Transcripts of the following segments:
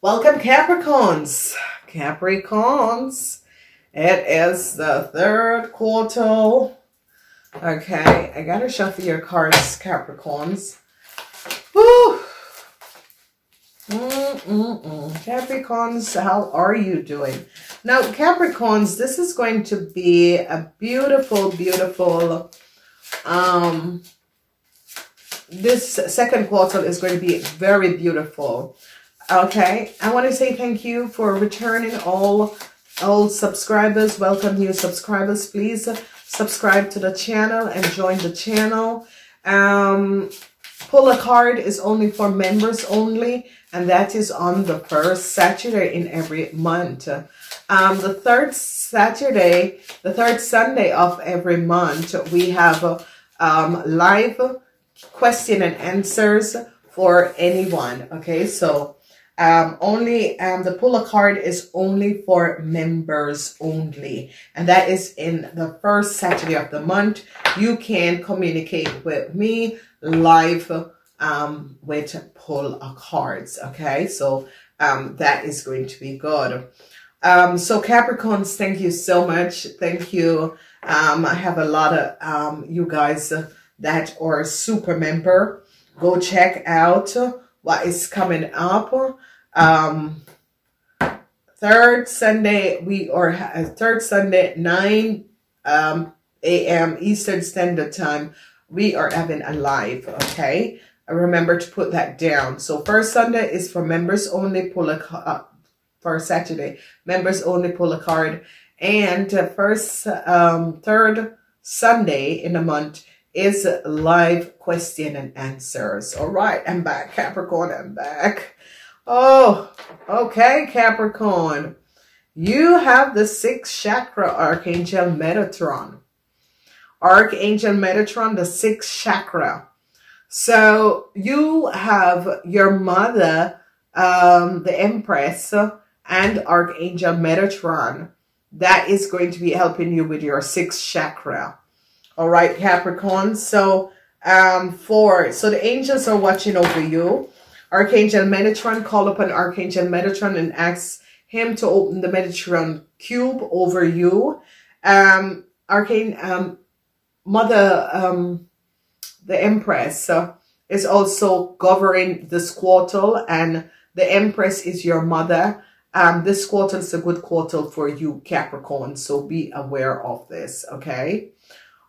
Welcome, Capricorns. Capricorns, it is the third quarter. Okay, I gotta shuffle your cards, Capricorns. Woo! Capricorns, how are you doing? Now, Capricorns, this is going to be a beautiful, beautiful, this second quarter is going to be very beautiful. Okay, I want to say thank you for returning all old subscribers. Welcome new subscribers. Please subscribe to the channel and join the channel. Pull a card is only for members only, and that is on the first Saturday in every month. The third Saturday, the third Sunday of every month, we have live question and answers for anyone. Okay, so only the pull a card is only for members only, and that is in the first Saturday of the month. You can communicate with me live with pull a cards. Okay, so that is going to be good. So Capricorns, thank you so much. Thank you. I have a lot of you guys that are super member. Go check out what is coming up. Third Sunday, we are third Sunday 9 a.m. Eastern Standard Time. We are having a live, okay? Remember to put that down. So first Sunday is for members only, pull a card. First Saturday, members only, pull a card. And first, third Sunday in the month is live question and answers. All right, I'm back, Capricorn, I'm back. Oh, okay, Capricorn. You have the sixth chakra, Archangel Metatron. Archangel Metatron, the sixth chakra. So you have your mother, the Empress, and Archangel Metatron. That is going to be helping you with your sixth chakra. All right, Capricorn. So so the angels are watching over you. Archangel Metatron, call upon Archangel Metatron and ask him to open the Metatron cube over you. The Empress is also governing this quartal, and the Empress is your mother. This quartal is a good quartal for you, Capricorn, so be aware of this, okay?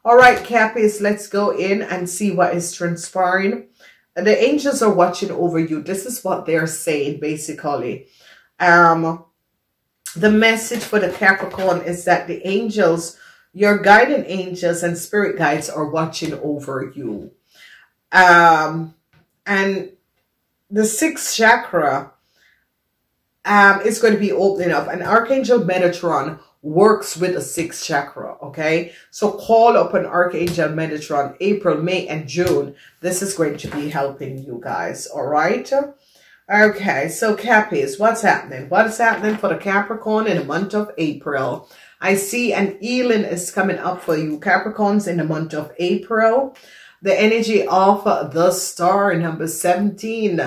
All right, Cappies, let's go in and see what is transpiring. The angels are watching over you. This is what they're saying, basically. The message for the Capricorn is that the angels, your guiding angels and spirit guides, are watching over you. And the sixth chakra is going to be opening up. And Archangel Metatron works with the sixth chakra, okay? So call upon Archangel Metatron April, May, and June. This is going to be helping you guys, all right? Okay, so Cappies, what's happening? What is happening for the Capricorn in the month of April? I see an healing is coming up for you, Capricorns, in the month of April. The energy of the star, number 17,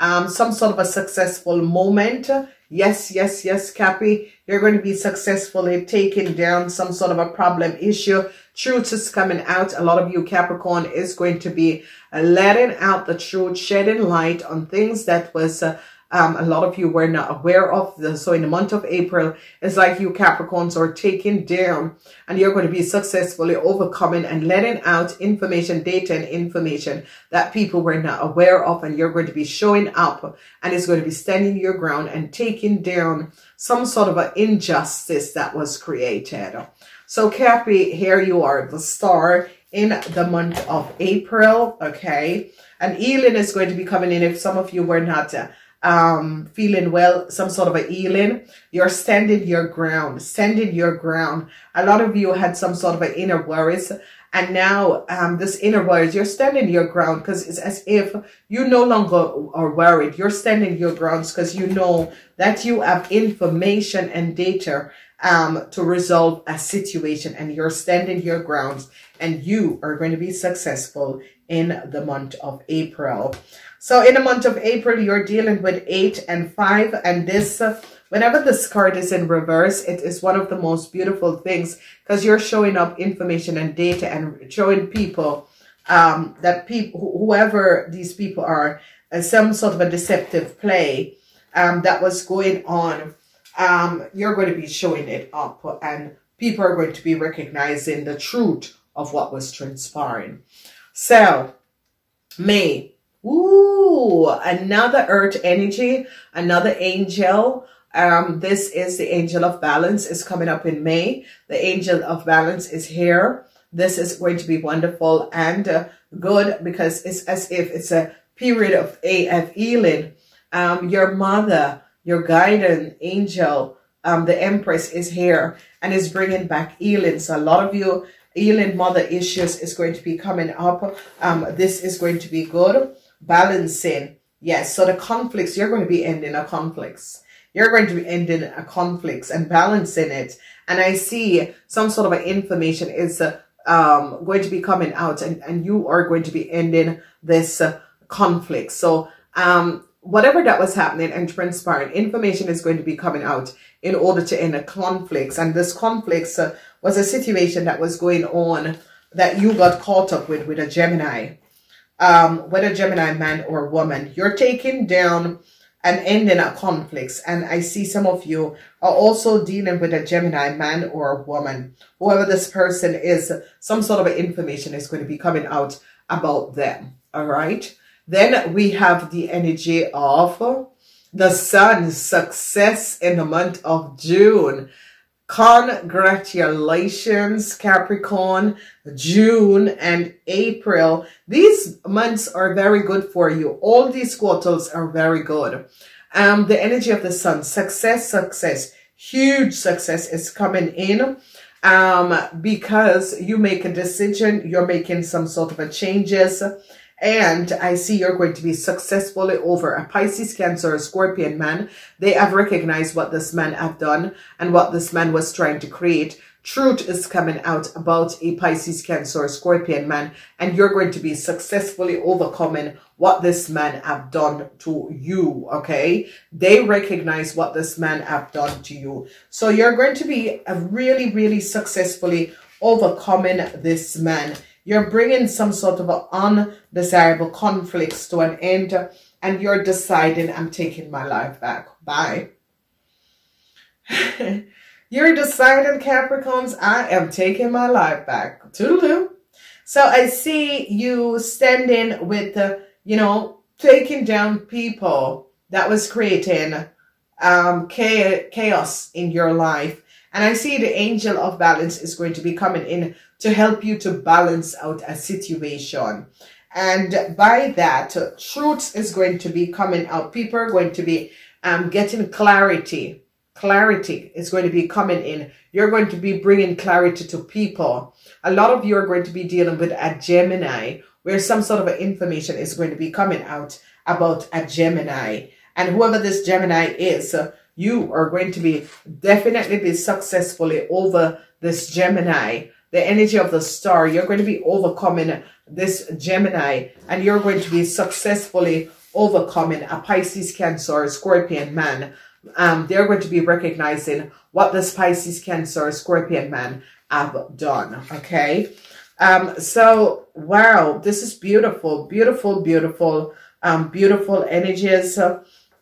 some sort of a successful moment. Yes, yes, yes, Cappy. You're going to be successfully taking down some sort of a problem issue. Truth is coming out. A lot of you, Capricorn, is going to be letting out the truth, shedding light on things that was a lot of you were not aware of. So in the month of April, it's like you Capricorns are taking down, and you're going to be successfully overcoming and letting out information, data and information that people were not aware of, and you're going to be showing up, and it's going to be standing your ground and taking down some sort of an injustice that was created. So Cappy, here you are, the star in the month of April, okay? And healing is going to be coming in if some of you were not feeling well, some sort of a healing. You're standing your ground, standing your ground. A lot of you had some sort of an inner worries, and now this inner worries, you're standing your ground because it's as if you no longer are worried. You're standing your grounds because you know that you have information and data to resolve a situation, and you're standing your grounds, and you are going to be successful in the month of April. So in the month of April, you're dealing with 8 and 5, and this, whenever this card is in reverse, it is one of the most beautiful things, because you're showing up information and data and showing people that whoever these people are, some sort of a deceptive play that was going on. You're going to be showing it up, and people are going to be recognizing the truth of what was transpiring. So May, ooh, another earth energy, another angel. This is the angel of balance is coming up in May. The angel of balance is here. This is going to be wonderful and good, because it's as if it's a period of healing. Your mother, your guiding angel, the Empress is here and is bringing back healing. So a lot of you, healing mother issues is going to be coming up. This is going to be good. Balancing. Yes, so the conflicts, you're going to be ending a conflicts. You're going to be ending a conflicts and balancing it. And I see some sort of information is going to be coming out, and you are going to be ending this conflict. So whatever that was happening and transpiring, information is going to be coming out in order to end a conflict. And this conflict was a situation that was going on that you got caught up with a Gemini, with a Gemini man or woman. You're taking down and ending a conflict. And I see some of you are also dealing with a Gemini man or a woman. Whoever this person is, some sort of information is going to be coming out about them. All right. Then we have the energy of the sun, success in the month of June. Congratulations, Capricorn. June and April. These months are very good for you. All these quarters are very good. The energy of the sun, success, success. Huge success is coming in. Because you make a decision, you're making some sort of a changes, and I see you're going to be successfully over a Pisces, Cancer, or Scorpion man. They have recognized what this man have done and what this man was trying to create. Truth is coming out about a Pisces, Cancer, or Scorpion man, and you're going to be successfully overcoming what this man have done to you, okay? They recognize what this man have done to you. So you're going to be really, really successfully overcoming this man. You're bringing some sort of undesirable conflicts to an end, and you're deciding, I'm taking my life back. Bye. You're deciding, Capricorns, I am taking my life back. Toodaloo. So I see you standing with, you know, taking down people that was creating chaos in your life. And I see the angel of balance is going to be coming in to help you to balance out a situation. And by that, truth is going to be coming out. People are going to be getting clarity. Clarity is going to be coming in. You're going to be bringing clarity to people. A lot of you are going to be dealing with a Gemini, where some sort of information is going to be coming out about a Gemini. And whoever this Gemini is, you are going to be definitely be successfully over this Gemini. The energy of the star, you're going to be overcoming this Gemini, and you're going to be successfully overcoming a Pisces, Cancer, Scorpion man. They're going to be recognizing what this Pisces, Cancer, Scorpion man have done, okay? So, wow, this is beautiful, beautiful, beautiful, beautiful energies.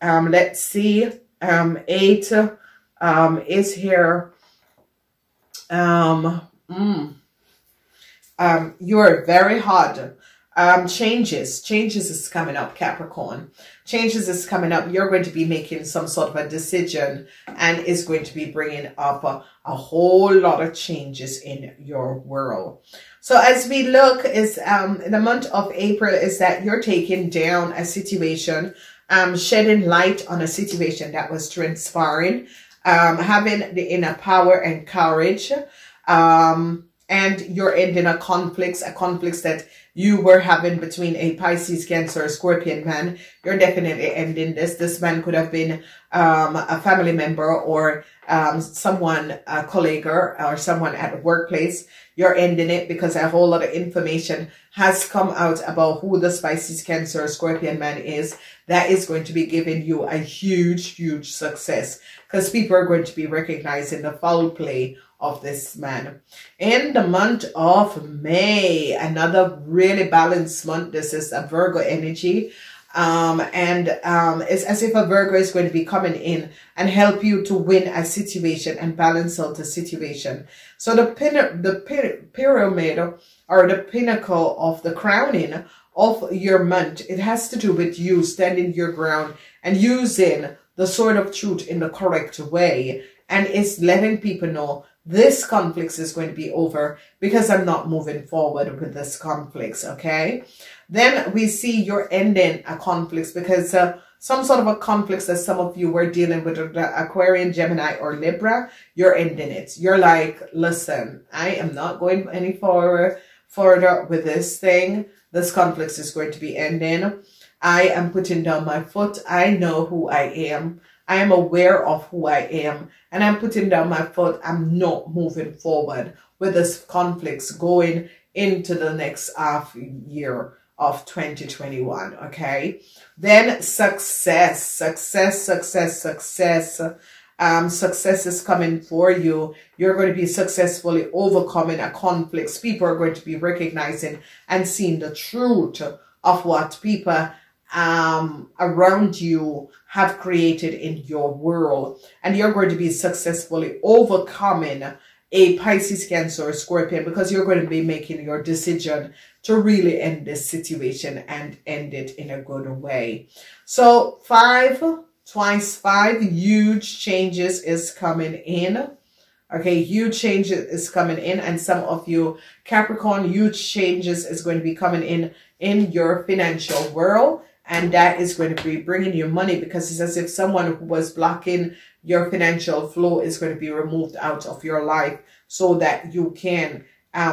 Let's see. 8 is here. You are very hard. Changes is coming up, Capricorn. Changes is coming up. You're going to be making some sort of a decision, and is going to be bringing up a whole lot of changes in your world. So as we look, is in the month of April is that you're taking down a situation, shedding light on a situation that was transpiring, having the inner power and courage, and you're ending a conflict that you were having between a Pisces, Cancer, or Scorpion man, you're definitely ending this. This man could have been a family member or someone, a colleague or someone at the workplace. You're ending it because a whole lot of information has come out about who the Pisces, Cancer, or Scorpion man is. That is going to be giving you a huge, huge success because people are going to be recognizing the foul play of this man. In the month of May, another really balanced month. This is a Virgo energy. It's as if a Virgo is going to be coming in and help you to win a situation and balance out the situation. So the pyramid or the pinnacle of the crowning of your month, it has to do with you standing your ground and using the sword of truth in the correct way. And it's letting people know this conflict is going to be over because I'm not moving forward with this conflict, okay? Then we see you're ending a conflict because some sort of a conflict that some of you were dealing with, the Aquarian, Gemini, or Libra, you're ending it. You're like, listen, I am not going any further with this thing. This conflict is going to be ending. I am putting down my foot. I know who I am. I am aware of who I am, and I'm putting down my foot. I'm not moving forward with this conflicts going into the next half year of 2021, okay? Then success. Success is coming for you. You're going to be successfully overcoming a conflict. People are going to be recognizing and seeing the truth of what people around you have created in your world, and you're going to be successfully overcoming a Pisces, Cancer, or Scorpion because you're going to be making your decision to really end this situation and end it in a good way. So 5 × 5, huge changes is coming in. Okay, huge changes is coming in, and some of you Capricorn, huge changes is going to be coming in your financial world. And that is going to be bringing you money because it's as if someone who was blocking your financial flow is going to be removed out of your life so that you can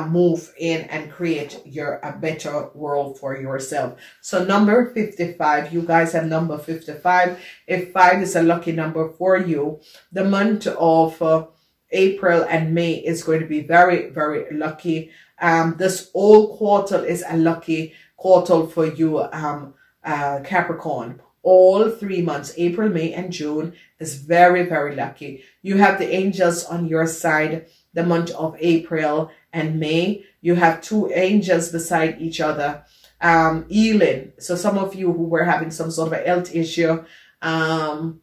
move in and create a better world for yourself. So number 55, you guys have number 55. If 5 is a lucky number for you, the month of April and May is going to be very, very lucky. This whole quarter is a lucky quarter for you, Capricorn. All 3 months, April, May, and June, is very, very lucky. You have the angels on your side, the month of April and May. You have 2 angels beside each other, healing. So some of you who were having some sort of a health issue, a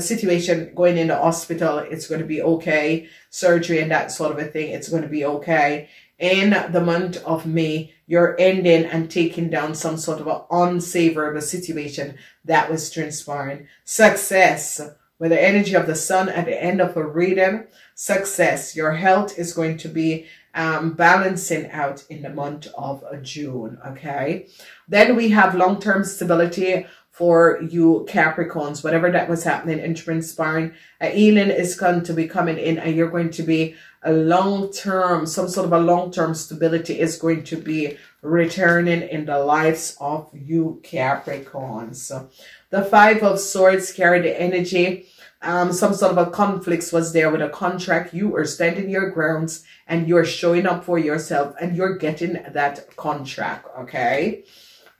situation going in the hospital, it's going to be okay. Surgery and that sort of a thing, it's going to be okay. In the month of May, you're ending and taking down some sort of an unsavory situation that was transpiring. Success, with the energy of the sun at the end of a reading, success. Your health is going to be balancing out in the month of June, okay? Then we have long-term stability for you Capricorns, whatever that was happening and transpiring. A healing is going to be coming in, and you're going to be a long-term, some sort of a long-term stability is going to be returning in the lives of you Capricorns. The 5 of Swords carry the energy. Some sort of a conflict was there with a contract. You are standing your grounds and you're showing up for yourself and you're getting that contract, okay?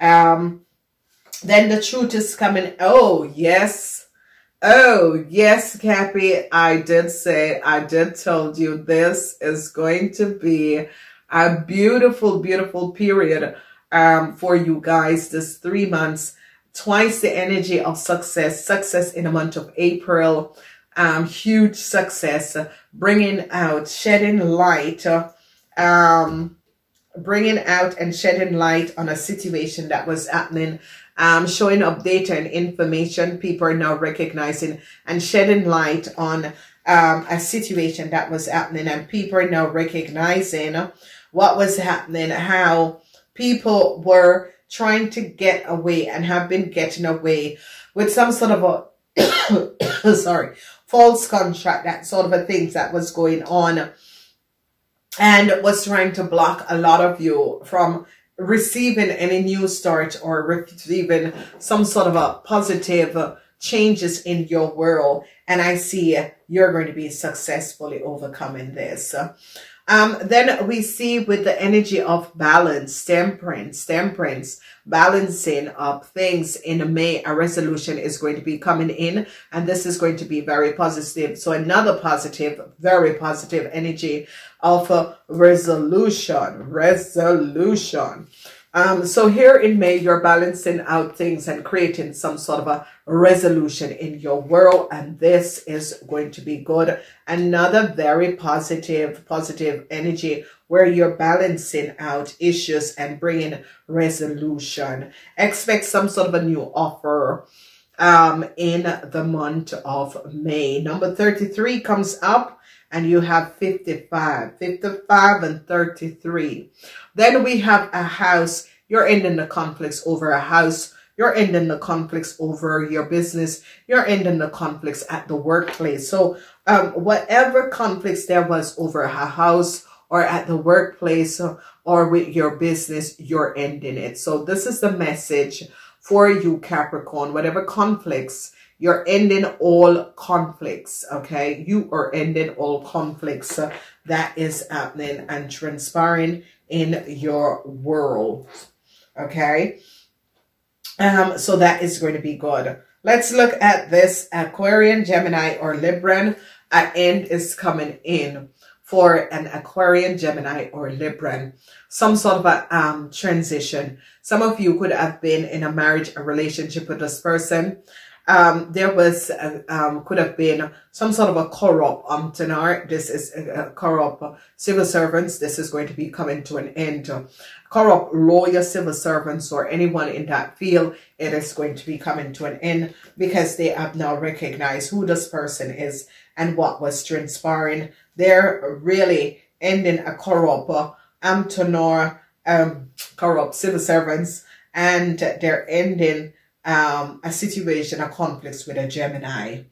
Then the truth is coming. Oh yes, Cappy, I told you this is going to be a beautiful, beautiful period for you guys. This 3 months, twice the energy of success in the month of April, huge success, bringing out, shedding light, bringing out and shedding light on a situation that was happening, showing up data and information. People are now recognizing and shedding light on a situation that was happening, and people are now recognizing what was happening, how people were trying to get away and have been getting away with some sort of a false contract, that sort of a thing that was going on, and was trying to block a lot of you from receiving any new start or receiving some sort of a positive changes in your world. And I see you're going to be successfully overcoming this. Then we see with the energy of balance, temperance, balancing up things in May, a resolution is going to be coming in, and this is going to be very positive. So another positive, very positive energy of resolution. So here in May, you're balancing out things and creating some sort of a resolution in your world, and this is going to be good. Another very positive energy where you're balancing out issues and bringing resolution. Expect some sort of a new offer in the month of May. Number 33 comes up. And you have 55 and 33. Then we have a house. You're ending the conflicts over a house. You're ending the conflicts over your business. You're ending the conflicts at the workplace. So whatever conflicts there was over a house or at the workplace or with your business, you're ending it. So this is the message for you, Capricorn. Whatever conflicts, you're ending all conflicts, okay? You are ending all conflicts. That is happening and transpiring in your world, okay? So that is going to be good. Let's look at this Aquarian, Gemini, or Libran. An end is coming in for an Aquarian, Gemini, or Libran. Some sort of a transition. Some of you could have been in a marriage, a relationship with this person. There was, could have been some sort of a corrupt tenor. This is a corrupt civil servants. This is going to be coming to an end. Corrupt lawyer, civil servants, or anyone in that field, it is going to be coming to an end because they have now recognized who this person is and what was transpiring. They're really ending a corrupt tenor, corrupt civil servants, and they're ending a situation, a conflict with a Gemini.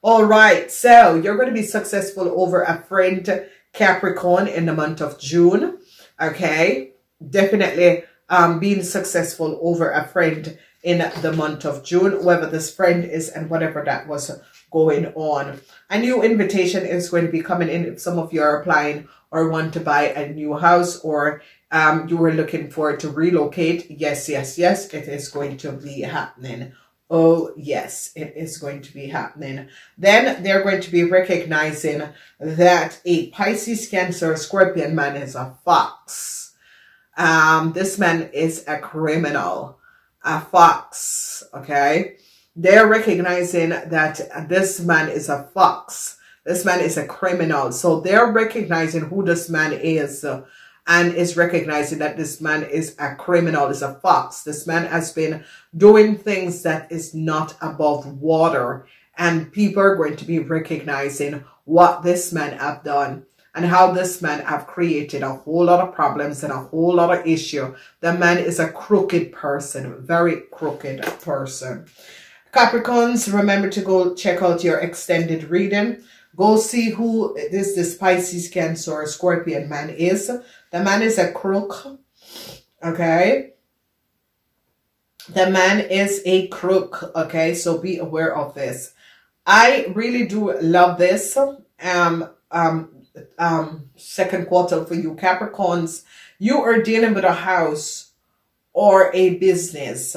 All right, so you're going to be successful over a friend, Capricorn, in the month of June. Okay, definitely being successful over a friend in the month of June, whoever this friend is and whatever that was going on. A new invitation is going to be coming in if some of you are applying or want to buy a new house, or you were looking forward to relocate. Yes, yes, yes, it is going to be happening. Oh, yes, it is going to be happening. Then they're going to be recognizing that a Pisces, Cancer, Scorpion man is a fox. This man is a criminal, a fox, okay? They're recognizing that this man is a fox. This man is a criminal. So they're recognizing who this man is, and is recognizing that this man is a criminal, is a fox. This man has been doing things that is not above water, and people are going to be recognizing what this man have done and how this man have created a whole lot of problems and a whole lot of issue. The man is a crooked person, very crooked person. Capricorns, remember to go check out your extended reading. Go see who this Pisces, Cancer, Scorpion man is. The man is a crook, okay? The man is a crook, okay? So be aware of this. I really do love this second quarter for you, Capricorns. You are dealing with a house or a business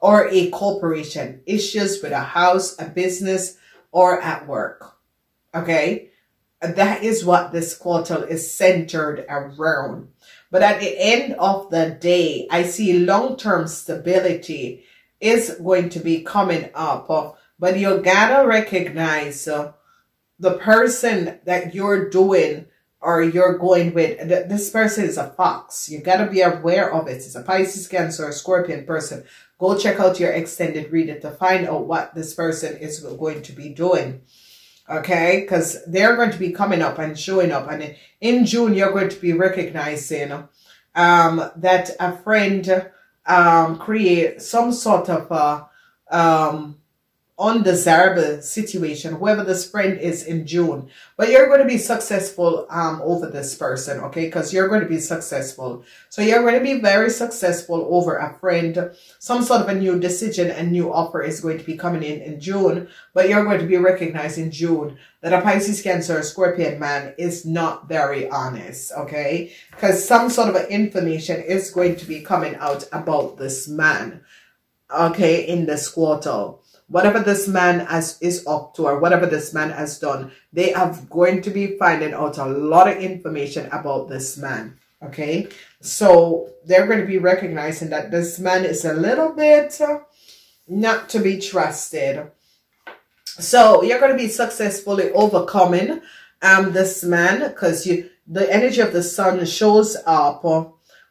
or a corporation. Issues with a house, a business, or at work. Okay, that is what this quartile is centered around. But at the end of the day, I see long-term stability is going to be coming up. But you gotta recognize the person that you're doing or you're going with. This person is a fox. You gotta be aware of it. It's a Pisces, Cancer, Scorpion person. Go check out your extended reader to find out what this person is going to be doing. Okay, because they're going to be coming up and showing up. And in June, you're going to be recognizing that a friend create some sort of undesirable situation, whoever this friend is in June. But you're going to be successful over this person, okay? Because you're going to be successful. So you're going to be very successful over a friend. Some sort of a new decision and new offer is going to be coming in June. But you're going to be recognized in June that a Pisces, Cancer, Scorpion man is not very honest, okay? Because some sort of an information is going to be coming out about this man, okay, in this quarter. Whatever this man is up to or whatever this man has done, they are going to be finding out a lot of information about this man, okay? So they're going to be recognizing that this man is a little bit not to be trusted. So you're going to be successfully overcoming this man, because the energy of the sun shows up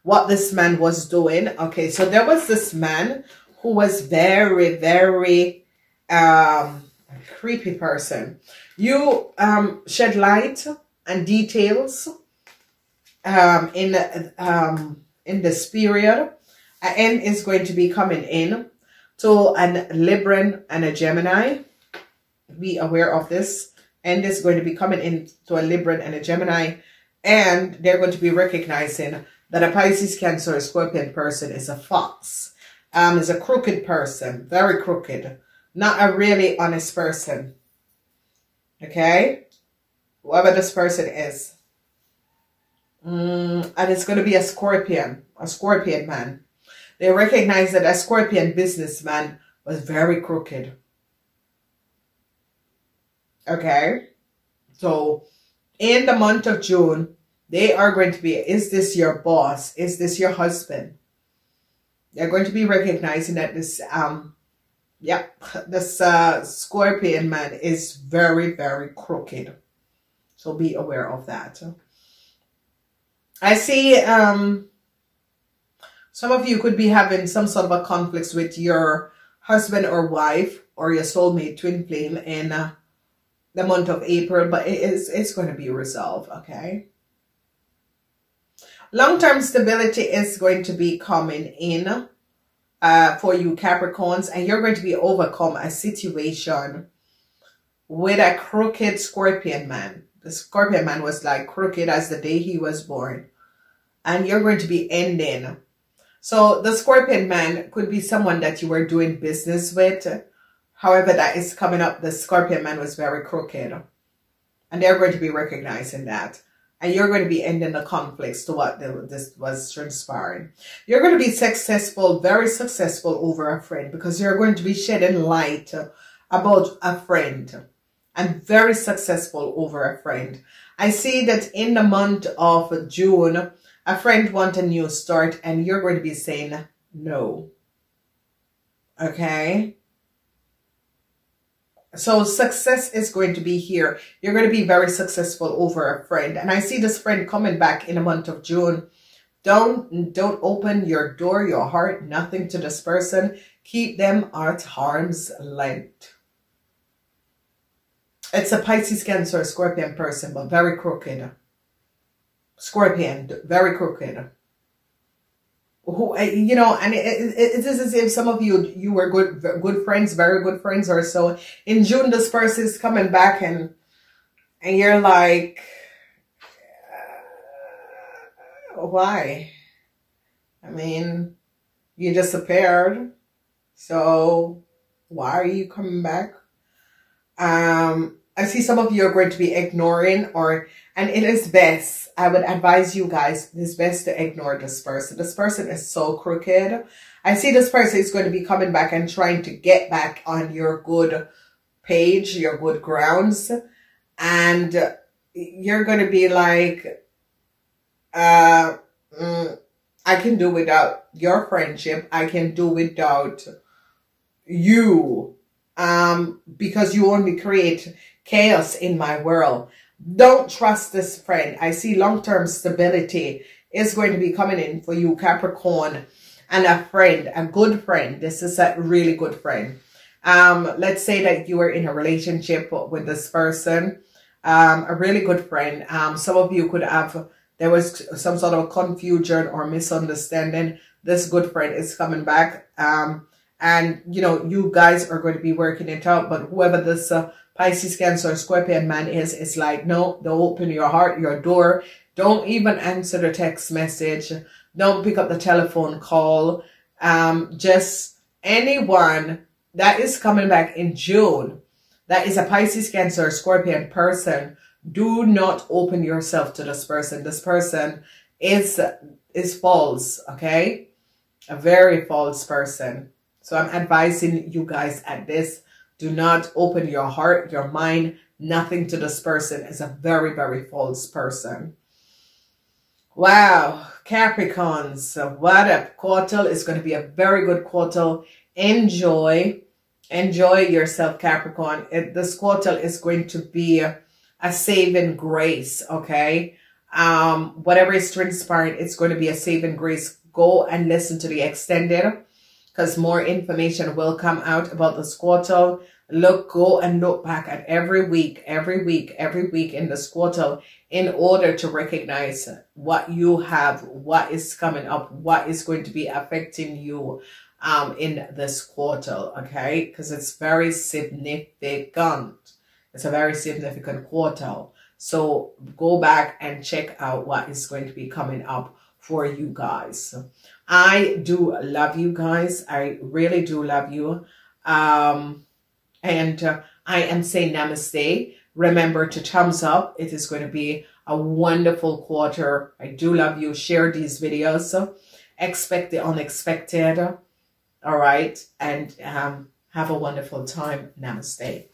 what this man was doing, okay? So there was this man who was very, very creepy person. You shed light and details in this period. An end is going to be coming in to a Libran and a Gemini. Be aware of this. End is going to be coming in to a Libran and a Gemini, and they're going to be recognizing that a Pisces, Cancer, or Scorpion person is a fox, is a crooked person, very crooked, not a really honest person, okay? Whoever this person is. And it's going to be a Scorpion man. They recognize that a Scorpion businessman was very crooked, okay? So in the month of June, they are going to be, is this your boss? Is this your husband? They're going to be recognizing that this, Scorpion man is very, very crooked. So be aware of that. I see some of you could be having some sort of a conflict with your husband or wife or your soulmate twin flame in the month of April, but it's going to be resolved, okay? Long-term stability is going to be coming in for you Capricorns, and you're going to be overcome a situation with a crooked Scorpion man. The Scorpion man was like crooked as the day he was born, and you're going to be ending. So the Scorpion man could be someone that you were doing business with. However, that is coming up. The Scorpion man was very crooked, and they're going to be recognizing that. And you're going to be ending the conflicts to what this was transpiring. You're going to be successful, very successful over a friend, because you're going to be shedding light about a friend. And very successful over a friend. I see that in the month of June, a friend wants a new start and you're going to be saying no. Okay? So success is going to be here. You're going to be very successful over a friend. And I see this friend coming back in the month of June. Don't open your door, your heart, nothing to this person. Keep them at harm's length. It's a Pisces, Cancer, Scorpion person, but very crooked. Scorpion, very crooked. Who, you know, and it is as if some of you were good friends, very good friends or so. In June, this person is coming back and you're like, why? I mean, you disappeared. So why are you coming back? I see some of you are going to be ignoring, and it is best, I would advise you guys, it is best to ignore this person. This person is so crooked. I see this person is going to be coming back and trying to get back on your good page, your good grounds. And you're going to be like, I can do without your friendship. I can do without you. Because you only create chaos in my world. Don't trust this friend. I see long-term stability is going to be coming in for you Capricorn, and a friend, a good friend. This is a really good friend. Let's say that you are in a relationship with this person, a really good friend. Some of you could have, there was some sort of confusion or misunderstanding. This good friend is coming back, And, you know, you guys are going to be working it out. But whoever this Pisces, Cancer, Scorpion man is, it's like, no, don't open your heart, your door. Don't even answer the text message. Don't pick up the telephone call. Just anyone that is coming back in June, that is a Pisces, Cancer, Scorpion person, do not open yourself to this person. This person is false, okay? A very false person. So I'm advising you guys at this. Do not open your heart, your mind, nothing to this person. It's a very, very false person. Wow. Capricorns, what a quartal. It's going to be a very good quartal. Enjoy yourself, Capricorn. This quartal is going to be a saving grace, okay? Whatever is transpiring, it's going to be a saving grace. Go and listen to the extended, because more information will come out about this quartal. Look, go and look back at every week in this quartal in order to recognize what you have, what is coming up, what is going to be affecting you in this quartal, okay? Because it's very significant. It's a very significant quartal. So go back and check out what is going to be coming up for you guys. I do love you guys. I really do love you. And I am saying namaste. Remember to thumbs up. It is going to be a wonderful quarter. I do love you. Share these videos. Expect the unexpected. All right. And have a wonderful time. Namaste.